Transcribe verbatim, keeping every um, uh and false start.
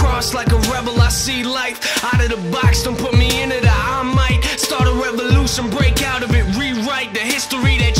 cross like a rebel, I see life out of the box, don't put me into the I might start a revolution, break out of it, rewrite the history that